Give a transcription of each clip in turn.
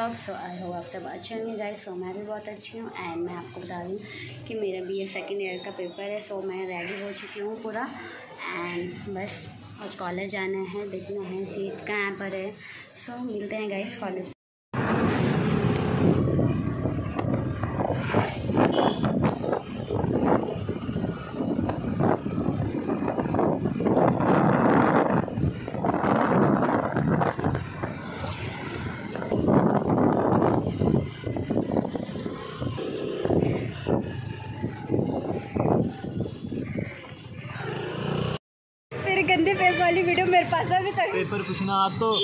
Blog. So I hope आप सब अच्छे होंगे गाइस। सो मैं भी बहुत अच्छी हूँ एंड मैं आपको बता दूँ कि मेरा बी ए सेकेंड ईयर का पेपर है। सो मैं रेडी हो चुकी हूँ पूरा एंड बस आज कॉलेज जाना है, देखना है सीट कहाँ पर है। सो मिलते हैं गाइस कॉलेज। गंदे पेपर वाली वीडियो मेरे पास अभी तक पेपर पूछना आप तो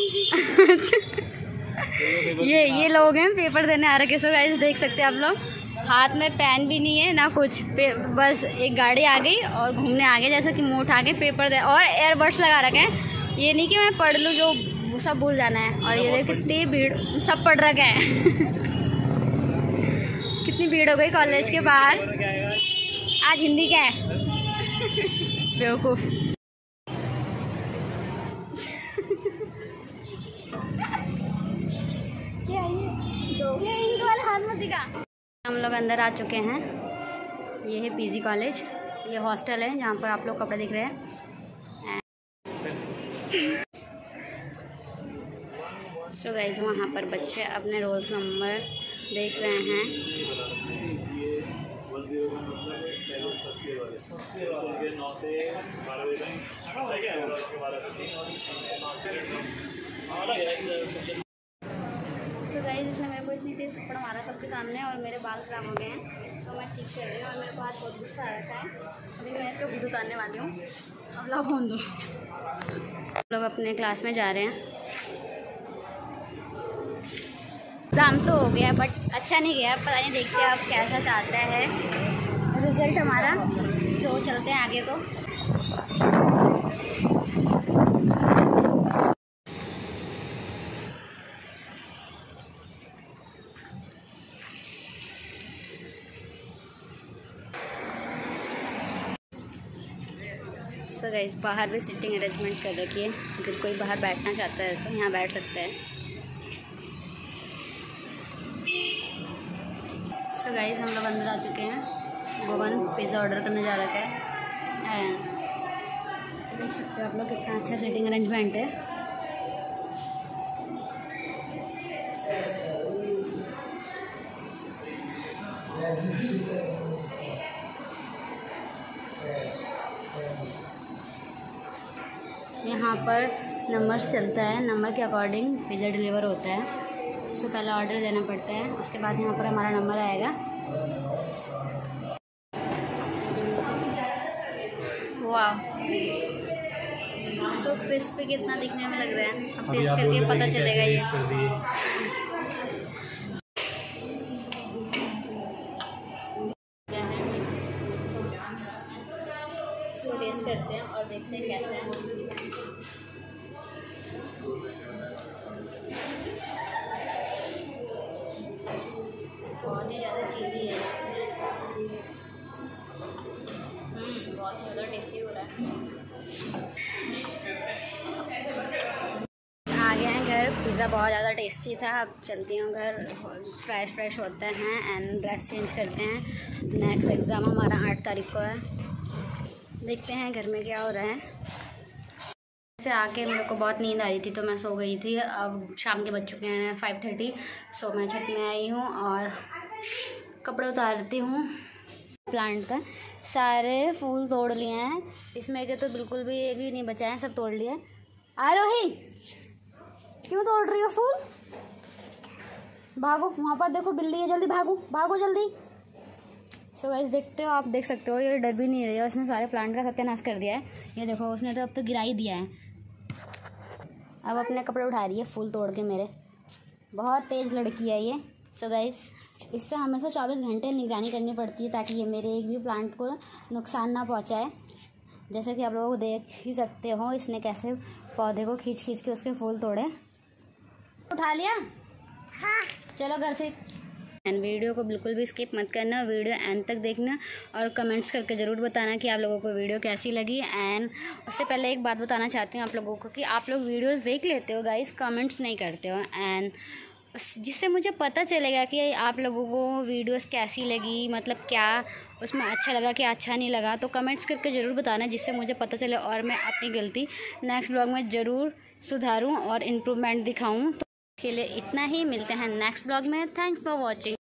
ये लोग हैं पेपर देने आ रखे हैं। सो गाइस देख सकते हैं आप लोग, हाथ में पेन भी नहीं है ना कुछ, बस एक गाड़ी आ गई और घूमने आ गए जैसा कि मुँह उठा के पेपर दे, और एयरबड्स लगा रखे हैं। ये नहीं कि मैं पढ़ लूँ, जो सब भूल जाना है। और ये देखो कितनी भीड़, सब पढ़ रखे हैं। कितनी भीड़ हो गई कॉलेज के बाहर। आज हिंदी क्या है बेवकूफ़। ये इनके वाले हाथ मत दिखा। हम लोग अंदर आ चुके हैं। ये है पीजी कॉलेज, ये हॉस्टल है जहाँ पर आप लोग कपड़े दिख रहे हैं। सो गाइस वहाँ पर बच्चे अपने रोल्स नंबर देख रहे हैं। तो गाइस इसने मेरे को इतनी तेज थप्पड़ मारा सबके सामने और मेरे बाल खराब हो गए हैं। तो मैं ठीक कर रही हूँ और मेरे को आज बहुत गुस्सा आया था। अभी मैं इसको खुद उतारने वाली हूँ। अब लोग फोन दो, हम लोग अपने क्लास में जा रहे हैं। एग्ज़ाम तो हो गया बट अच्छा नहीं गया, पता नहीं देखते आप कैसा चाहता है रिजल्ट हमारा। तो चलते हैं आगे को। तो गाइस बाहर भी सिटिंग अरेंजमेंट कर रखी है, अगर कोई बाहर बैठना चाहता है तो यहाँ बैठ सकता है। सो गाइस हम लोग अंदर आ चुके हैं। भवन पिज़्ज़ा ऑर्डर करने जा रखा है एंड देख सकते हो आप लोग कितना अच्छा सिटिंग अरेंजमेंट है। यहाँ पर नंबर चलता है, नंबर के अकॉर्डिंग पिज़्ज़ा डिलीवर होता है। उससे पहले ऑर्डर देना पड़ता है, उसके बाद यहाँ पर हमारा नंबर आएगा। वाह तो क्रिस्पी कितना दिखने में लग रहा है, अब टेस्ट करके पता चलेगा। ये टेस्ट करते हैं और देखते हैं कैसा है। बहुत ही ज़्यादा चीज़ी है, बहुत ही ज़्यादा टेस्टी हो रहा है। आ गए हैं घर, पिज़्ज़ा बहुत ज़्यादा टेस्टी था। अब चलती हूँ घर, फ्रेश होते हैं एंड ड्रेस चेंज करते हैं। नेक्स्ट एग्ज़ाम हमारा 8 तारीख को है, देखते हैं घर में क्या हो रहा है। से आके मेरे को बहुत नींद आ रही थी तो मैं सो गई थी। अब शाम के बज चुके हैं 5:30। सो मैं छत में आई हूँ और कपड़े उतारती हूँ। प्लांट का सारे फूल तोड़ लिए हैं, इसमें के तो बिल्कुल भी ये भी नहीं बचा है, सब तोड़ लिए। आरोही क्यों तोड़ रही हो फूल? भागो, वहाँ पर देखो बिल्ली है, जल्दी भागो भागो जल्दी। सो गाइस देखते हो आप, देख सकते हो ये डर भी नहीं रही है, उसने सारे प्लांट का सत्यानाश कर दिया है। ये देखो उसने तो अब तो गिरा ही दिया है। अब अपने कपड़े उठा रही है फूल तोड़ के, मेरे बहुत तेज़ लड़की है ये। सो गाइस इस पर हमेशा 24 घंटे निगरानी करनी पड़ती है ताकि ये मेरे एक भी प्लांट को नुकसान ना पहुँचाए। जैसे कि आप लोग देख ही सकते हो इसने कैसे पौधे को खींच खींच के उसके फूल तोड़े। उठा लिया? हाँ। चलो घर फिर। एंड वीडियो को बिल्कुल भी स्किप मत करना, वीडियो एंड तक देखना और कमेंट्स करके ज़रूर बताना कि आप लोगों को वीडियो कैसी लगी। एंड उससे पहले एक बात बताना चाहती हूँ आप लोगों को कि आप लोग वीडियोस देख लेते हो गाइस, कमेंट्स नहीं करते हो। एंड जिससे मुझे पता चलेगा कि आप लोगों को वीडियोस कैसी लगी, मतलब क्या उसमें अच्छा लगा क्या अच्छा नहीं लगा। तो कमेंट्स करके ज़रूर बताना जिससे मुझे पता चले और मैं अपनी गलती नेक्स्ट ब्लॉग में ज़रूर सुधारूँ और इम्प्रूवमेंट दिखाऊँ। तो के लिए इतना ही, मिलते हैं नेक्स्ट ब्लॉग में। Thanks for watching.